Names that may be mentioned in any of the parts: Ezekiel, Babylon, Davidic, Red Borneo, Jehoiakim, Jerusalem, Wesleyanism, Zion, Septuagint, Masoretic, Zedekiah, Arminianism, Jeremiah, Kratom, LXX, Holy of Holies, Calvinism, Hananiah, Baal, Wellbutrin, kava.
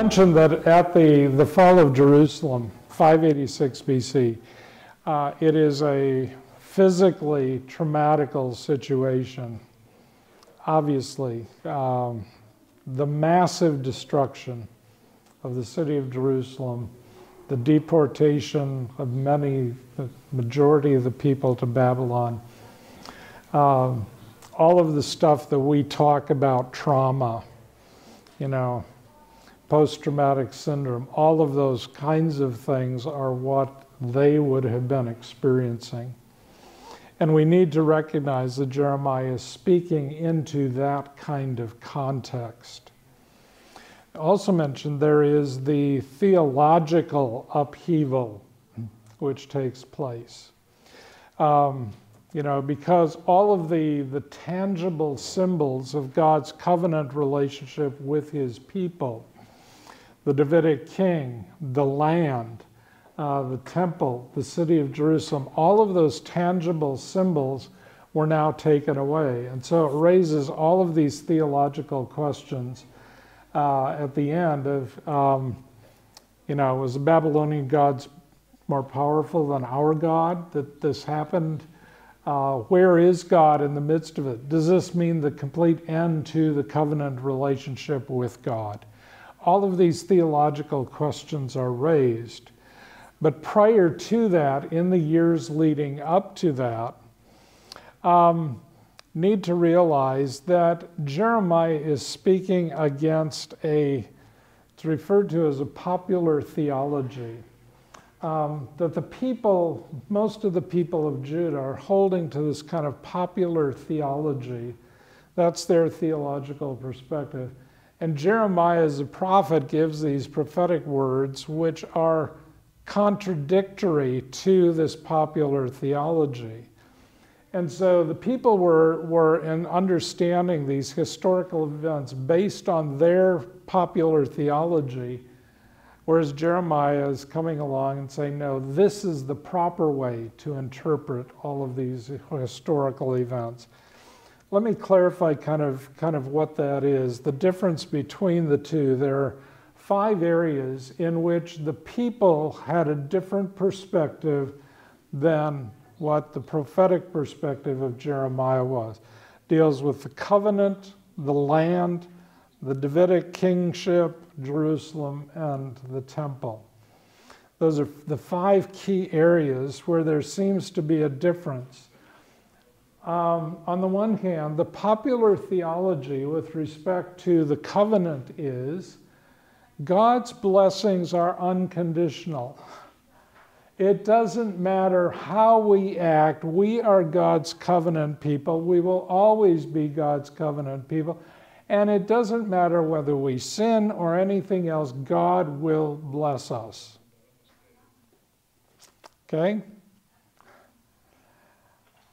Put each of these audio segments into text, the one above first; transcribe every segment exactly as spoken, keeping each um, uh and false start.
mentioned that at the, the fall of Jerusalem, five eighty-six B C, uh, it is a physically traumatical situation, obviously. Um, the massive destruction of the city of Jerusalem, the deportation of many, the majority of the people to Babylon, um, all of the stuff that we talk about, trauma, you know, post-traumatic syndrome, all of those kinds of things are what they would have been experiencing. And we need to recognize that Jeremiah is speaking into that kind of context. Also mentioned there is the theological upheaval which takes place. Um, you know, because all of the, the tangible symbols of God's covenant relationship with his people, the Davidic king, the land, uh, the temple, the city of Jerusalem, all of those tangible symbols were now taken away. And so it raises all of these theological questions Uh, at the end of, um, you know, was the Babylonian gods more powerful than our God that this happened? Uh, where is God in the midst of it? Does this mean the complete end to the covenant relationship with God? All of these theological questions are raised. But prior to that, in the years leading up to that, um, need to realize that Jeremiah is speaking against a, it's referred to as a popular theology, um, that the people, most of the people of Judah are holding to this kind of popular theology. That's their theological perspective. And Jeremiah as a prophet gives these prophetic words which are contradictory to this popular theology. And so the people were, were in understanding these historical events based on their popular theology, whereas Jeremiah is coming along and saying, no, this is the proper way to interpret all of these historical events. Let me clarify kind of, kind of what that is, the difference between the two. There are five areas in which the people had a different perspective than what the prophetic perspective of Jeremiah was. Deals with the covenant, the land, the Davidic kingship, Jerusalem, and the temple. Those are the five key areas where there seems to be a difference. Um, on the one hand, the popular theology with respect to the covenant is God's blessings are unconditional. It doesn't matter how we act, we are God's covenant people. We will always be God's covenant people. And it doesn't matter whether we sin or anything else, God will bless us. Okay?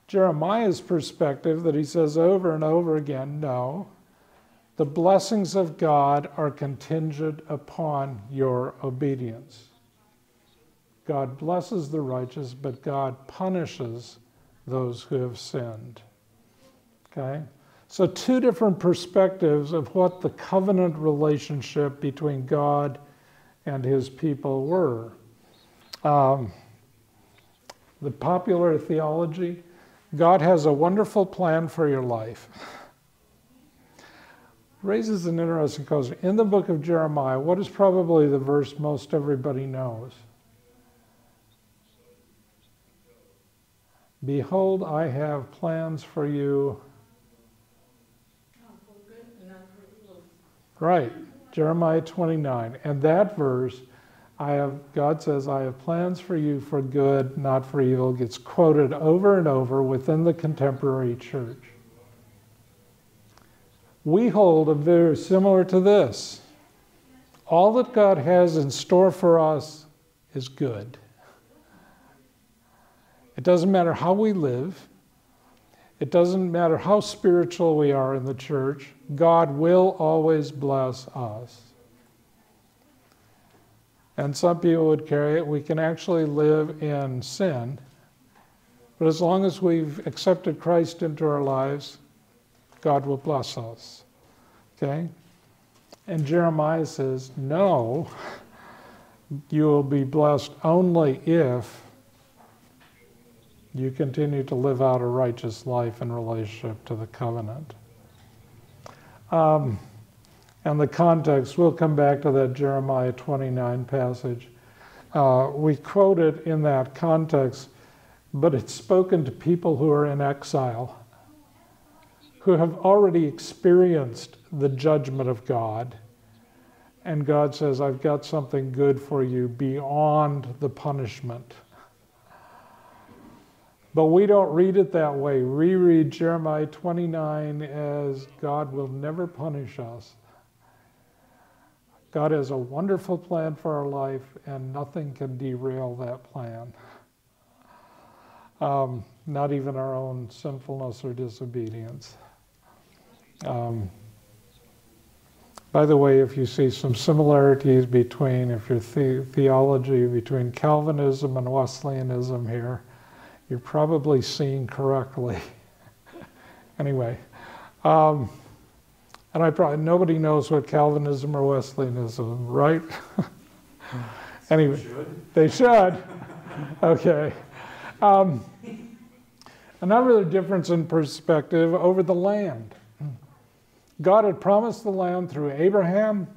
Jeremiah's perspective that he says over and over again, no, the blessings of God are contingent upon your obedience. God blesses the righteous, but God punishes those who have sinned, okay? So two different perspectives of what the covenant relationship between God and his people were. Um, the popular theology, God has a wonderful plan for your life. Raises an interesting question. In the book of Jeremiah, what is probably the verse most everybody knows? Behold, I have plans for you. Right, Jeremiah twenty-nine. And that verse, I have, God says, I have plans for you for good, not for evil, gets quoted over and over within the contemporary church. We hold a view similar to this. All that God has in store for us is good. It doesn't matter how we live. It doesn't matter how spiritual we are in the church. God will always bless us. And some people would carry it. We can actually live in sin. But as long as we've accepted Christ into our lives, God will bless us. Okay? And Jeremiah says, no, you will be blessed only if you continue to live out a righteous life in relationship to the covenant. Um, and the context, we'll come back to that Jeremiah twenty-nine passage. Uh, we quote it in that context, but it's spoken to people who are in exile, who have already experienced the judgment of God. And God says, I've got something good for you beyond the punishment. But we don't read it that way. We read Jeremiah twenty-nine as God will never punish us. God has a wonderful plan for our life, and nothing can derail that plan. Um, not even our own sinfulness or disobedience. Um, by the way, if you see some similarities between, if your the theology between Calvinism and Wesleyanism here, you're probably seeing correctly. Anyway, um, and I probably, nobody knows what Calvinism or Wesleyanism, right? Anyway, should. They should. Okay. Um, another difference in perspective over the land. God had promised the land through Abraham,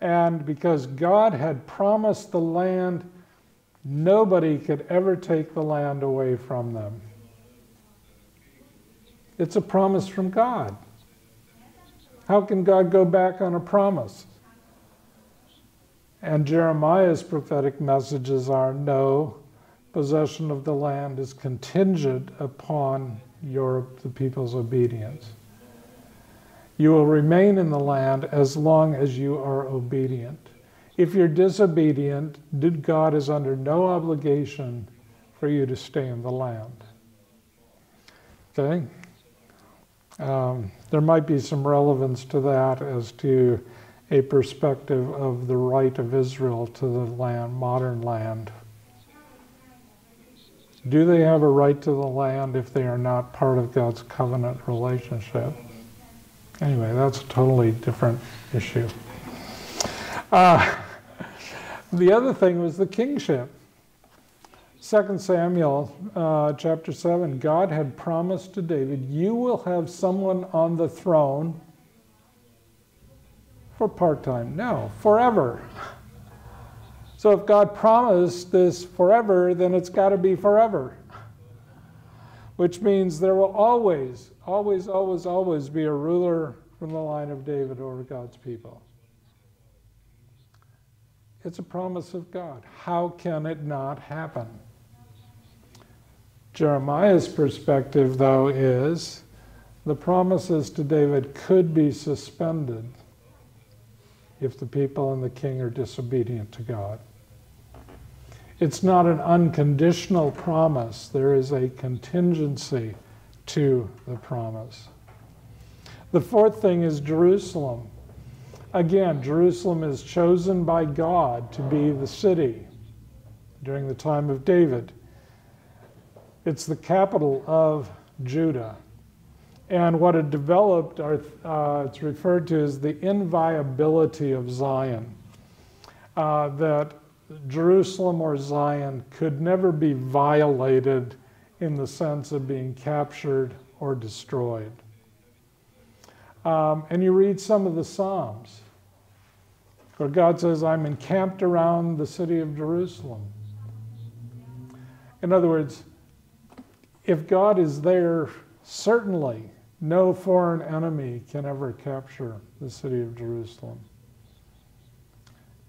and because God had promised the land, nobody could ever take the land away from them. It's a promise from God. How can God go back on a promise? And Jeremiah's prophetic messages are, no, possession of the land is contingent upon your, the people's obedience. You will remain in the land as long as you are obedient. If you're disobedient, God is under no obligation for you to stay in the land. Okay? Um, there might be some relevance to that as to a perspective of the right of Israel to the land, modern land. Do they have a right to the land if they are not part of God's covenant relationship? Anyway, that's a totally different issue. Uh, the other thing was the kingship. Second Samuel uh, chapter seven, God had promised to David, you will have someone on the throne for part-time. No, forever. So if God promised this forever, then it's got to be forever. Which means there will always, always, always, always be a ruler from the line of David over God's people. It's a promise of God. How can it not happen? Jeremiah's perspective, though, is the promises to David could be suspended if the people and the king are disobedient to God. It's not an unconditional promise. There is a contingency to the promise. The fourth thing is Jerusalem. Again, Jerusalem is chosen by God to be the city during the time of David. It's the capital of Judah. And what it developed, are, uh, it's referred to as the inviolability of Zion, uh, that Jerusalem or Zion could never be violated in the sense of being captured or destroyed. Um, and you read some of the Psalms where God says, I'm encamped around the city of Jerusalem. In other words, if God is there, certainly no foreign enemy can ever capture the city of Jerusalem.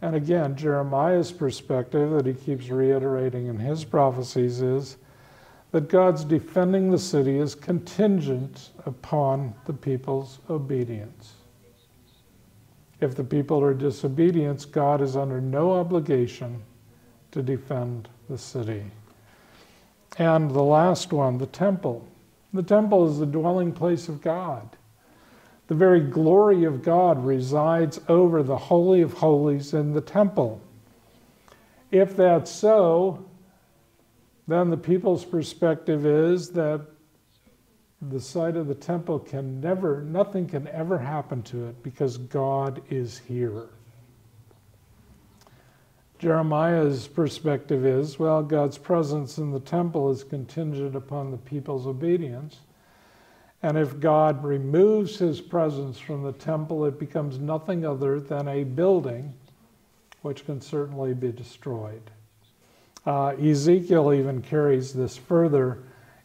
And again, Jeremiah's perspective that he keeps reiterating in his prophecies is that God's defending the city is contingent upon the people's obedience. If the people are disobedient, God is under no obligation to defend the city. And the last one, the temple. The temple is the dwelling place of God. The very glory of God resides over the Holy of Holies in the temple. If that's so, then the people's perspective is that The site of the temple can never, nothing can ever happen to it because God is here. Jeremiah's perspective is, well, God's presence in the temple is contingent upon the people's obedience. And if God removes his presence from the temple, it becomes nothing other than a building, which can certainly be destroyed. Uh, Ezekiel even carries this further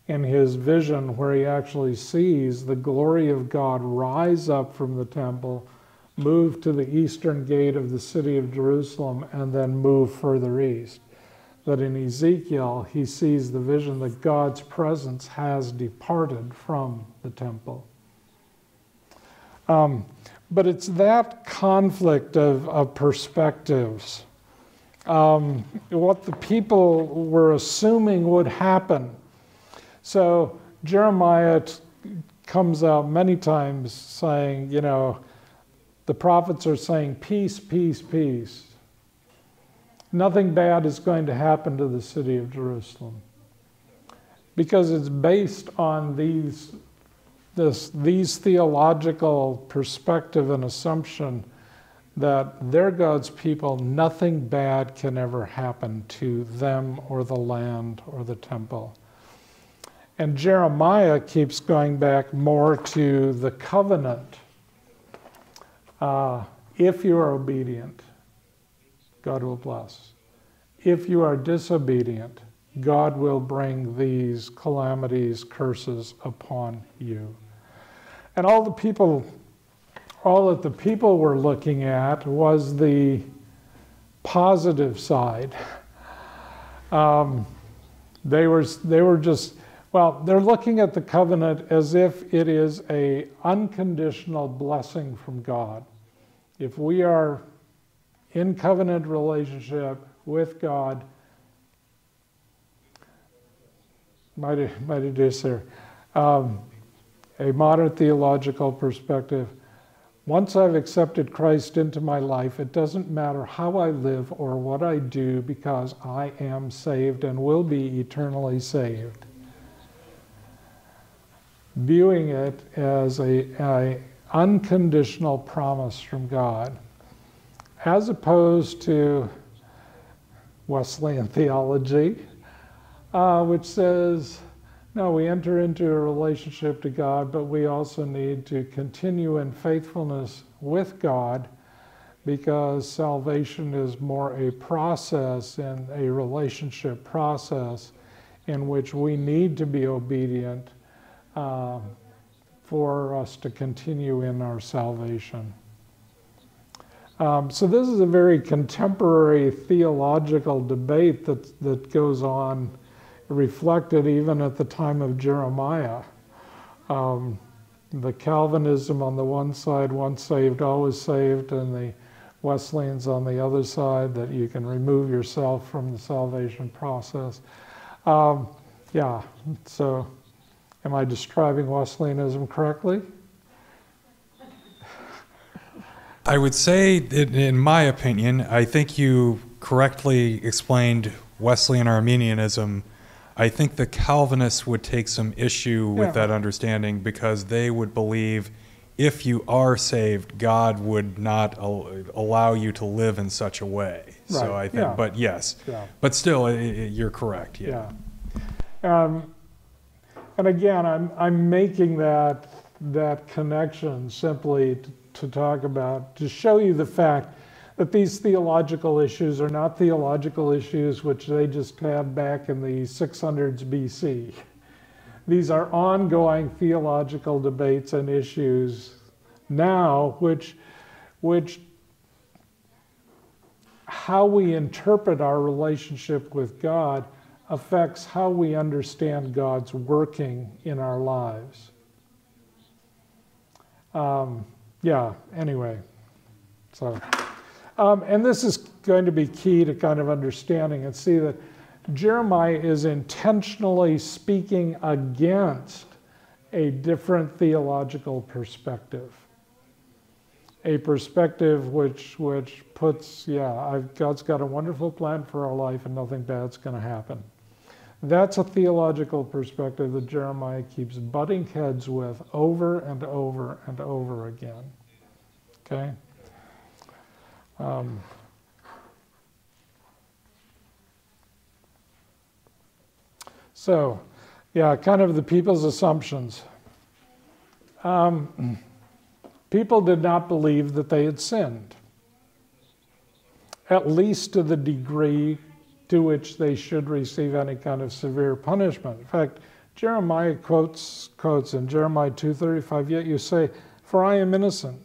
in his vision, where he actually sees the glory of God rise up from the temple, move to the eastern gate of the city of Jerusalem, and then move further east. That in Ezekiel, he sees the vision that God's presence has departed from the temple. Um, but it's that conflict of, of perspectives, um, what the people were assuming would happen. So Jeremiah t comes out many times saying, you know, the prophets are saying, peace, peace, peace. Nothing bad is going to happen to the city of Jerusalem. Because it's based on these, this, these theological perspective and assumption that they're God's people, nothing bad can ever happen to them or the land or the temple. And Jeremiah keeps going back more to the covenant. Uh, if you are obedient, God will bless. If you are disobedient, God will bring these calamities, curses upon you. And all the people, all that the people were looking at was the positive side. Um, they were, they were just, Well, they're looking at the covenant as if it is an unconditional blessing from God. If we are in covenant relationship with God, might I, might I do, sir? Um, a modern theological perspective. Once I've accepted Christ into my life, it doesn't matter how I live or what I do, because I am saved and will be eternally saved. Viewing it as a, a unconditional promise from God, as opposed to Wesleyan theology, uh, which says, no, we enter into a relationship to God, but we also need to continue in faithfulness with God, because salvation is more a process and a relationship process in which we need to be obedient Uh, for us to continue in our salvation. Um, so this is a very contemporary theological debate that, that goes on, reflected even at the time of Jeremiah. Um, the Calvinism on the one side, once saved, always saved, and the Wesleyans on the other side, that you can remove yourself from the salvation process. Um, yeah, so... Am I describing Wesleyanism correctly? I would say, in, in my opinion, I think you correctly explained Wesleyan Arminianism. I think the Calvinists would take some issue with yeah. that understanding, because they would believe if you are saved, God would not al allow you to live in such a way. Right. So I think, yeah. but yes, yeah. but still, it, it, you're correct. Yeah. yeah. Um, And again, I'm, I'm making that, that connection simply to, to talk about, to show you the fact that these theological issues are not theological issues which they just had back in the six hundreds B C. These are ongoing theological debates and issues now, which, which how we interpret our relationship with God affects how we understand God's working in our lives. Um, yeah, anyway. So, um, and this is going to be key to kind of understanding and see that Jeremiah is intentionally speaking against a different theological perspective. A perspective which, which puts, yeah, I've, God's got a wonderful plan for our life and nothing bad's going to happen. That's a theological perspective that Jeremiah keeps butting heads with over and over and over again. Okay? Um, so, yeah, kind of the people's assumptions. Um, people did not believe that they had sinned, at least to the degree to which they should receive any kind of severe punishment. In fact, Jeremiah quotes, quotes in Jeremiah two thirty-five, "Yet you say, for I am innocent.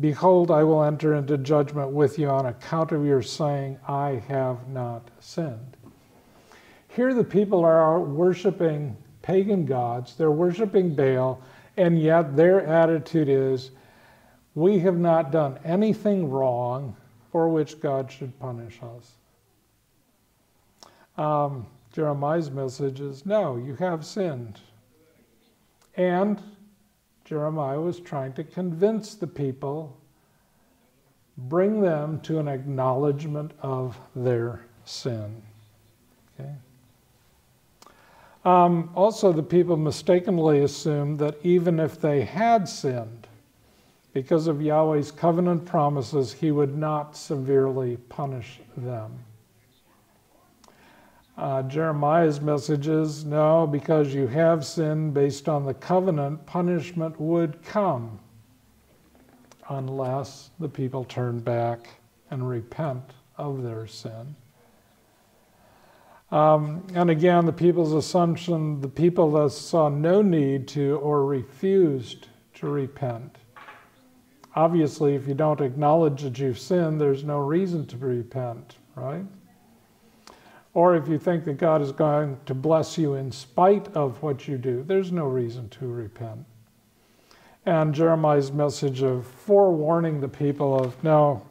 Behold, I will enter into judgment with you on account of your saying, I have not sinned." Here the people are worshiping pagan gods, they're worshiping Baal, and yet their attitude is, we have not done anything wrong for which God should punish us. Um, Jeremiah's message is, no, you have sinned. And Jeremiah was trying to convince the people, bring them to an acknowledgement of their sin. Okay? Um, also, the people mistakenly assumed that even if they had sinned, because of Yahweh's covenant promises, he would not severely punish them. Uh, Jeremiah's message is, no, because you have sinned based on the covenant, punishment would come unless the people turn back and repent of their sin. Um, and again, the people's assumption, the people thus saw no need to or refused to repent. Obviously, if you don't acknowledge that you've sinned, there's no reason to repent, right? Or if you think that God is going to bless you in spite of what you do, there's no reason to repent. And Jeremiah's message of forewarning the people of, no,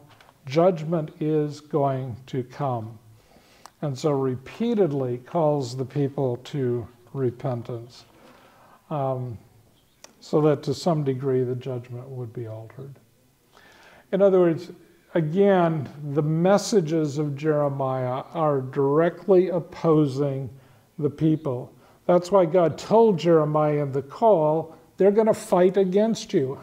judgment is going to come. And so repeatedly calls the people to repentance, um, so that to some degree the judgment would be altered. In other words, again, the messages of Jeremiah are directly opposing the people. That's why God told Jeremiah in the call, they're going to fight against you.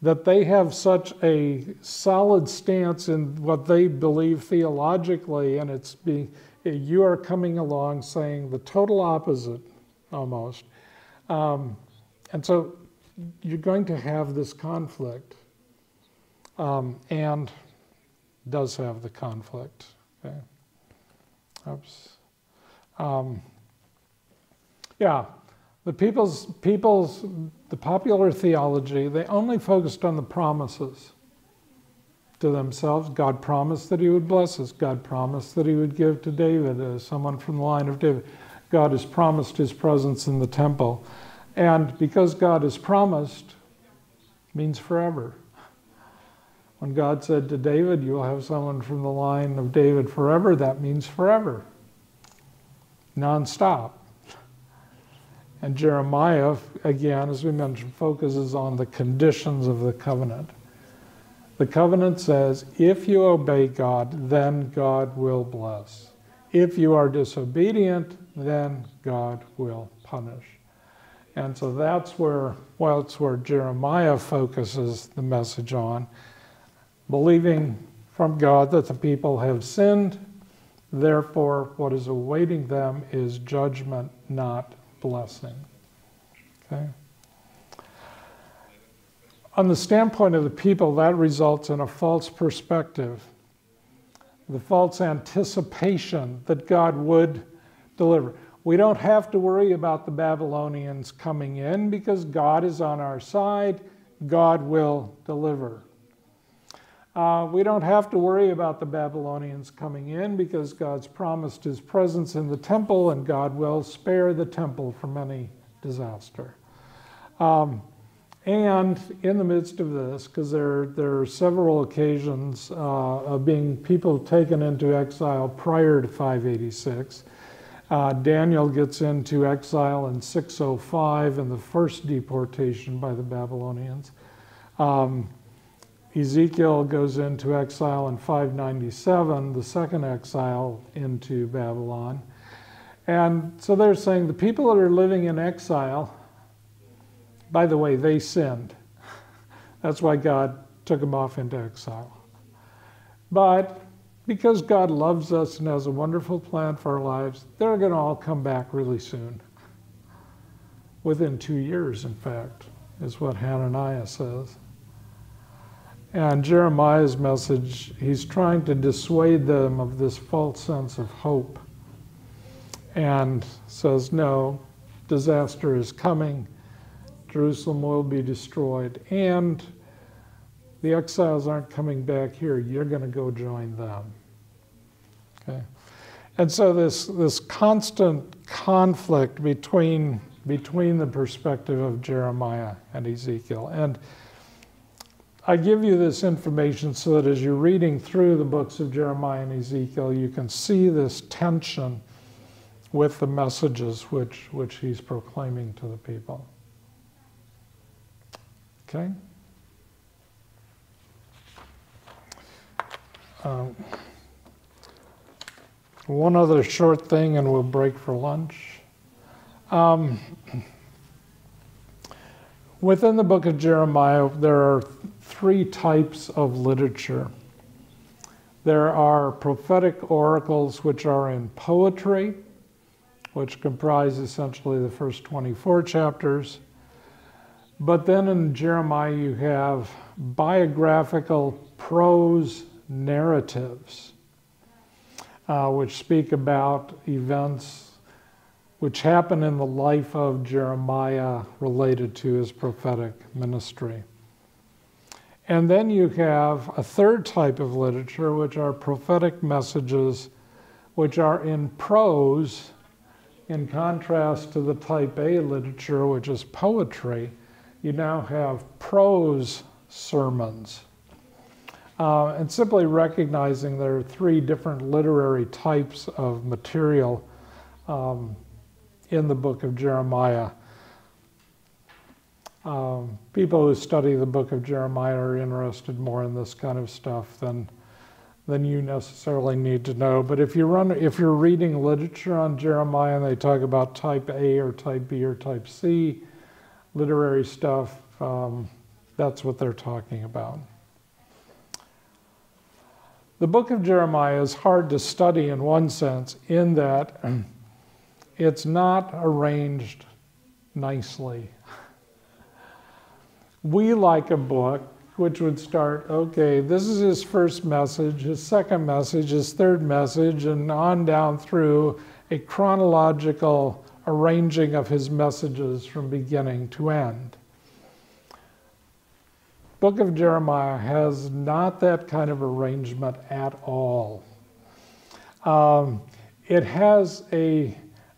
That they have such a solid stance in what they believe theologically, and it's being, you are coming along saying the total opposite, almost. Um, and so you're going to have this conflict. Um, and does have the conflict. Okay. Oops. Um, yeah, the people's, people's, the popular theology, they only focused on the promises to themselves. God promised that he would bless us. God promised that he would give to David, uh, someone from the line of David. God has promised his presence in the temple. And because God has promised, means forever. When God said to David, you will have someone from the line of David forever, that means forever, nonstop. And Jeremiah, again, as we mentioned, focuses on the conditions of the covenant. The covenant says, if you obey God, then God will bless. If you are disobedient, then God will punish. And so that's where, well, it's where Jeremiah focuses the message on. Believing from God that the people have sinned, therefore what is awaiting them is judgment, not blessing. Okay? On the standpoint of the people, that results in a false perspective, the false anticipation that God would deliver. We don't have to worry about the Babylonians coming in because God is on our side, God will deliver. Uh, we don't have to worry about the Babylonians coming in because God's promised his presence in the temple and God will spare the temple from any disaster. Um, and in the midst of this, because there, there are several occasions uh, of being people taken into exile prior to five eighty-six, uh, Daniel gets into exile in six oh five in the first deportation by the Babylonians. Um, Ezekiel goes into exile in five ninety-seven, the second exile into Babylon. And so they're saying the people that are living in exile, by the way, they sinned. That's why God took them off into exile. But because God loves us and has a wonderful plan for our lives, they're going to all come back really soon. Within two years, in fact, is what Hananiah says. And Jeremiah's message, he's trying to dissuade them of this false sense of hope and says, no, disaster is coming. Jerusalem will be destroyed, and the exiles aren't coming back here. You're going to go join them. Okay? And so this, this constant conflict between, between the perspective of Jeremiah and Ezekiel. And I give you this information so that as you're reading through the books of Jeremiah and Ezekiel, you can see this tension with the messages which, which he's proclaiming to the people. Okay? Um, one other short thing and we'll break for lunch. Um, within the book of Jeremiah, there are three types of literature. There are prophetic oracles, which are in poetry, which comprise essentially the first twenty-four chapters. But then in Jeremiah, you have biographical prose narratives, uh, which speak about events which happen in the life of Jeremiah related to his prophetic ministry. And then you have a third type of literature, which are prophetic messages, which are in prose, in contrast to the type A literature, which is poetry. You now have prose sermons. Uh, and simply recognizing there are three different literary types of material um, in the book of Jeremiah. Um, people who study the book of Jeremiah are interested more in this kind of stuff than, than you necessarily need to know. But if you run, if you're reading literature on Jeremiah and they talk about type A or type B or type C, literary stuff, um, that's what they're talking about. The book of Jeremiah is hard to study in one sense, in that it's not arranged nicely. We like a book which would start, okay, this is his first message, his second message, his third message, and on down through a chronological arranging of his messages from beginning to end. Book of Jeremiah has not that kind of arrangement at all. Um, it has a,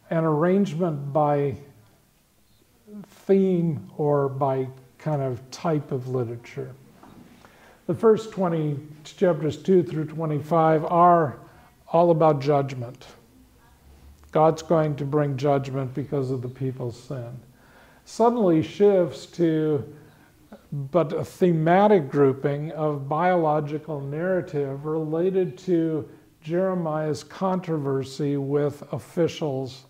an arrangement by theme or by kind of type of literature. The first twenty, chapters two through twenty-five, are all about judgment. God's going to bring judgment because of the people's sin. Suddenly shifts to but a thematic grouping of biological narrative related to Jeremiah's controversy with officials,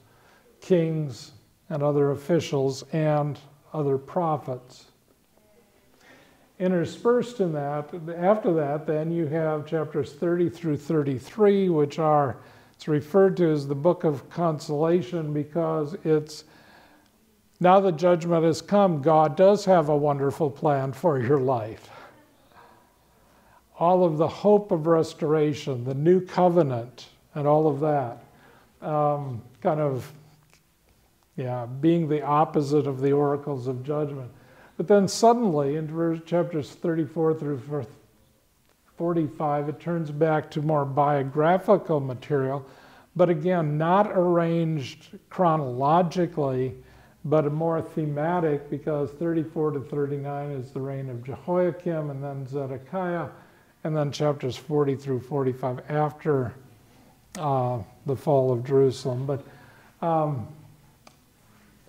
kings and other officials, and other prophets. Interspersed in that, after that, then you have chapters thirty through thirty-three, which are, it's referred to as the Book of Consolation because it's, now that judgment has come, God does have a wonderful plan for your life. All of the hope of restoration, the new covenant, and all of that, um, kind of, yeah, being the opposite of the oracles of judgment. But then suddenly, in chapters thirty-four through forty-five, it turns back to more biographical material, but again, not arranged chronologically, but more thematic, because thirty-four to thirty-nine is the reign of Jehoiakim, and then Zedekiah, and then chapters forty through forty-five after uh, the fall of Jerusalem. But um,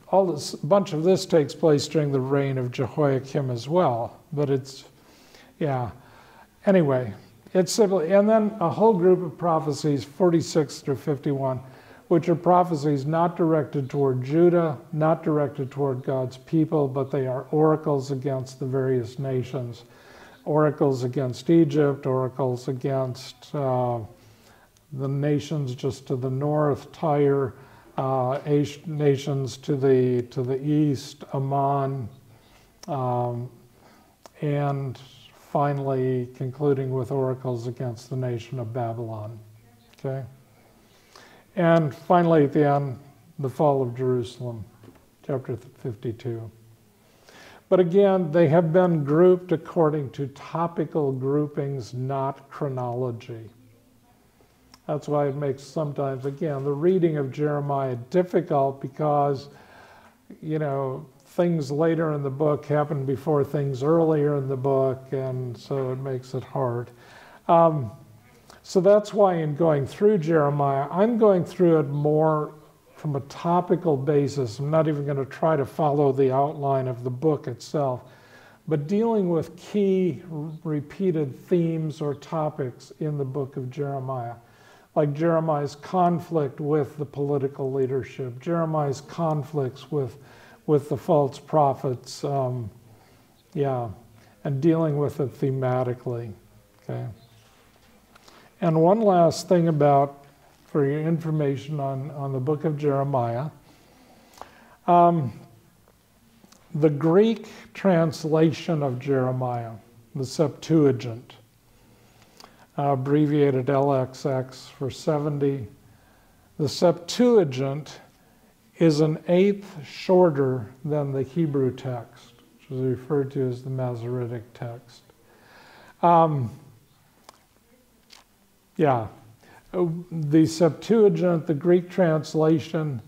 all this, a bunch of this takes place during the reign of Jehoiakim as well. But it's, yeah. Anyway, it's simply, and then a whole group of prophecies, forty-six through fifty-one. which are prophecies not directed toward Judah, not directed toward God's people, but they are oracles against the various nations, oracles against Egypt, oracles against uh, the nations just to the north, Tyre, uh, nations to the to the east, Ammon, um, and finally concluding with oracles against the nation of Babylon. Okay. And finally, at the end, the fall of Jerusalem, chapter fifty-two. But again, they have been grouped according to topical groupings, not chronology. That's why it makes sometimes, again, the reading of Jeremiah difficult because, you know, things later in the book happen before things earlier in the book, and so it makes it hard. Um, So that's why in going through Jeremiah, I'm going through it more from a topical basis. I'm not even going to try to follow the outline of the book itself, but dealing with key repeated themes or topics in the book of Jeremiah, like Jeremiah's conflict with the political leadership, Jeremiah's conflicts with, with the false prophets, um, yeah, and dealing with it thematically, okay? And one last thing about, for your information on, on the book of Jeremiah, um, the Greek translation of Jeremiah, the Septuagint, uh, abbreviated L X X for seventy, the Septuagint is an eighth shorter than the Hebrew text, which is referred to as the Masoretic text. Um, Yeah, the Septuagint, the Greek translation,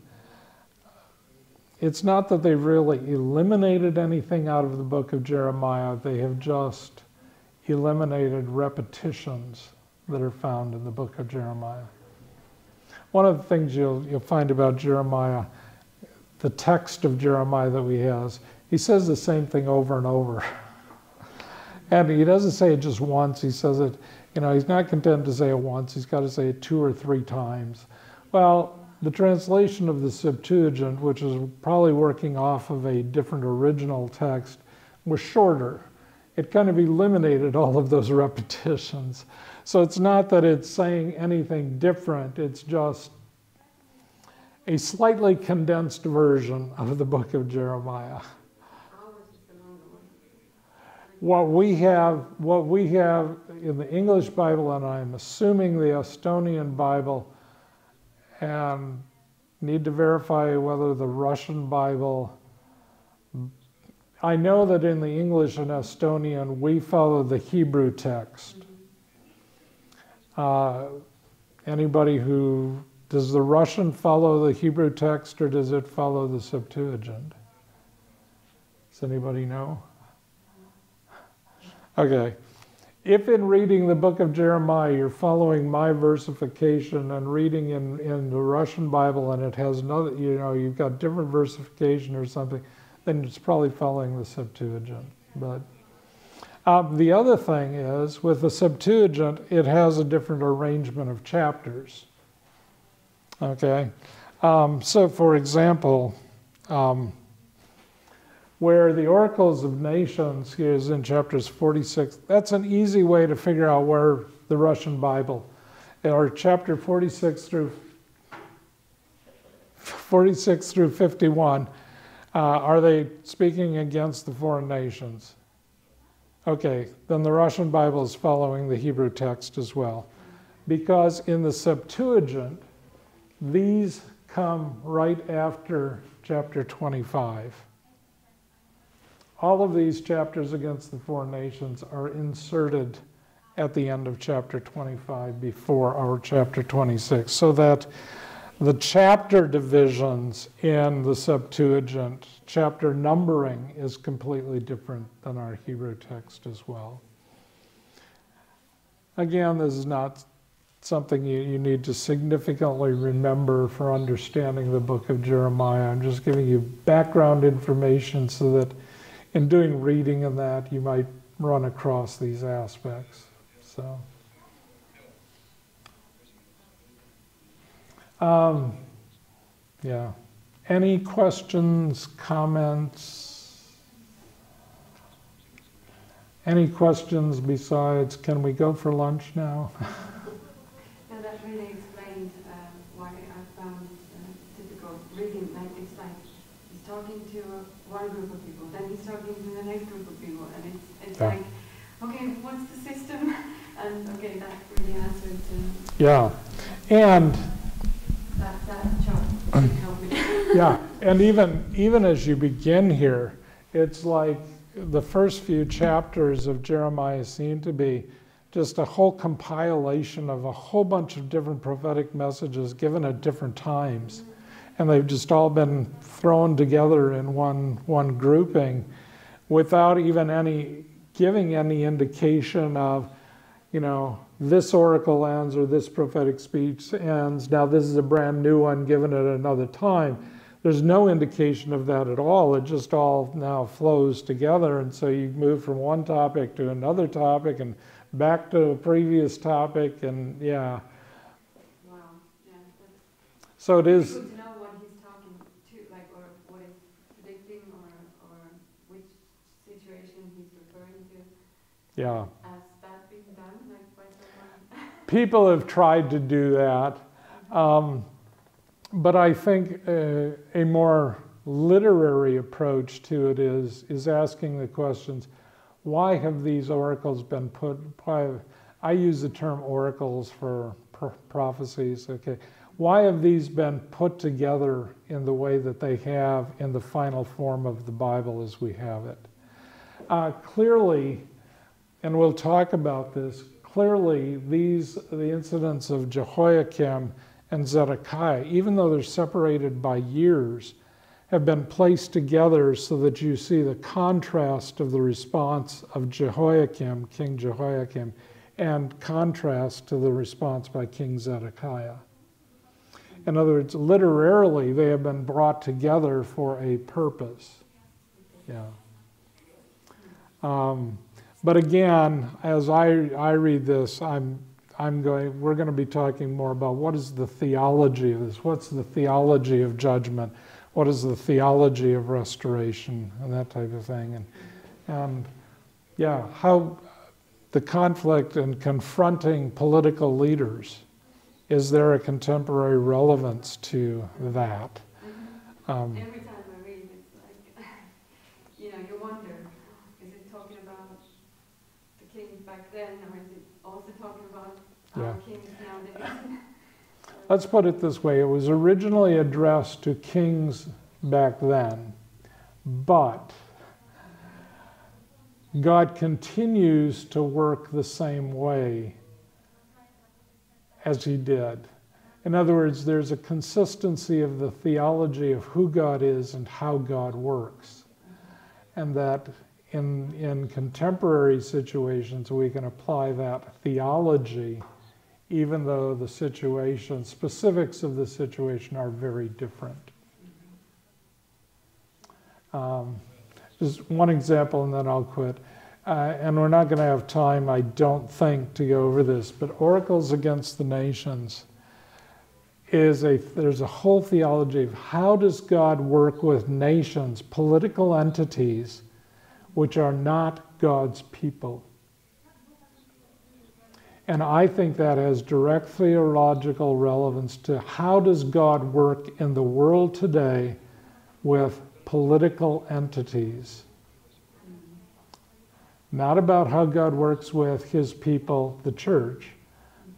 it's not that they really eliminated anything out of the book of Jeremiah. They have just eliminated repetitions that are found in the book of Jeremiah. One of the things you'll, you'll find about Jeremiah, the text of Jeremiah that he has, he says the same thing over and over. And he doesn't say it just once, he says it. You know, he's not content to say it once, he's got to say it two or three times. Well, the translation of the Septuagint, which is probably working off of a different original text, was shorter. It kind of eliminated all of those repetitions. So it's not that it's saying anything different, it's just a slightly condensed version of the book of Jeremiah. What we have, what we have in the English Bible, and I'm assuming the Estonian Bible, and need to verify whether the Russian Bible. I know that in the English and Estonian, we follow the Hebrew text. Uh, anybody who, does the Russian follow the Hebrew text, or does it follow the Septuagint? Does anybody know? Okay, if in reading the book of Jeremiah you're following my versification and reading in, in the Russian Bible and it has no, you know, you've got different versification or something, then it's probably following the Septuagint. But um, the other thing is, with the Septuagint, it has a different arrangement of chapters. Okay, um, so for example, um, where the oracles of nations is in chapters forty-six. That's an easy way to figure out where the Russian Bible, or chapter forty-six through forty-six through fifty-one, uh, are they speaking against the foreign nations? Okay, then the Russian Bible is following the Hebrew text as well, because in the Septuagint, these come right after chapter twenty-five. All of these chapters against the four nations are inserted at the end of chapter twenty-five before our chapter twenty-six, so that the chapter divisions in the Septuagint, chapter numbering, is completely different than our Hebrew text as well. Again, this is not something you, you need to significantly remember for understanding the book of Jeremiah. I'm just giving you background information so that in doing reading and that, you might run across these aspects. So, um, Yeah. Any questions, comments? Any questions besides, can we go for lunch now? No, that really explains uh, why I found uh, difficult reading. Like it's like he's talking to one group of people, then he's talking to the next group of people, and it's, it's yeah. like, okay, what's the system? And okay, that really answered to... Yeah, and... That, that chart helped me. Yeah, and even, even as you begin here, it's like the first few chapters of Jeremiah seem to be just a whole compilation of a whole bunch of different prophetic messages given at different times. And they've just all been thrown together in one, one grouping without even any giving any indication of, you know, this oracle ends or this prophetic speech ends. Now this is a brand new one given at another time. There's no indication of that at all. It just all now flows together. And so you move from one topic to another topic and back to a previous topic. And yeah. Wow. Yeah, that's so it is. Good to know what he's talking to, like, or what it's predicting, or, or which situation he's referring to. Yeah. People have tried to do that, um, but I think uh, a more literary approach to it is, is asking the questions, why have these oracles been put, why, I use the term oracles for pro prophecies, okay. Why have these been put together in the way that they have in the final form of the Bible as we have it? Uh, clearly, and we'll talk about this, clearly, these, the incidents of Jehoiakim and Zedekiah, even though they're separated by years, have been placed together so that you see the contrast of the response of Jehoiakim, King Jehoiakim, and contrast to the response by King Zedekiah. In other words, literarily, they have been brought together for a purpose. Yeah. Um, But again, as I, I read this, I'm, I'm going, we're going to be talking more about what is the theology of this? What's the theology of judgment? What is the theology of restoration? And that type of thing. And, and yeah, how the conflict and confronting political leaders, is there a contemporary relevance to that? Mm-hmm. um, Every time I read it, it's like, you know, you wonder. Back then, or is it also talking about our yeah. kings nowadays? Let's put it this way. It was originally addressed to kings back then, but God continues to work the same way as he did. In other words, there's a consistency of the theology of who God is and how God works, and that In, in contemporary situations, we can apply that theology, even though the situation, specifics of the situation are very different. Um, just one example, and then I'll quit. Uh, and we're not going to have time, I don't think, to go over this, but Oracles Against the Nations is a, there's a whole theology of how does God work with nations, political entities, which are not God's people. And I think that has direct theological relevance to how does God work in the world today with political entities. Not about how God works with his people, the church,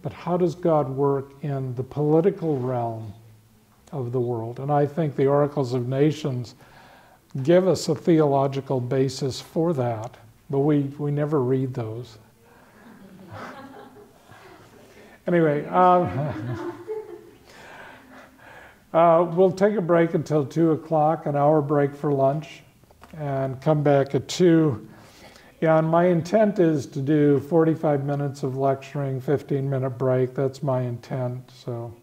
but how does God work in the political realm of the world. And I think the Oracles of Nations give us a theological basis for that, but we, we never read those. Anyway, um, uh, we'll take a break until two o'clock, an hour break for lunch, and come back at two. Yeah, and my intent is to do forty-five minutes of lecturing, fifteen minute break. That's my intent, so.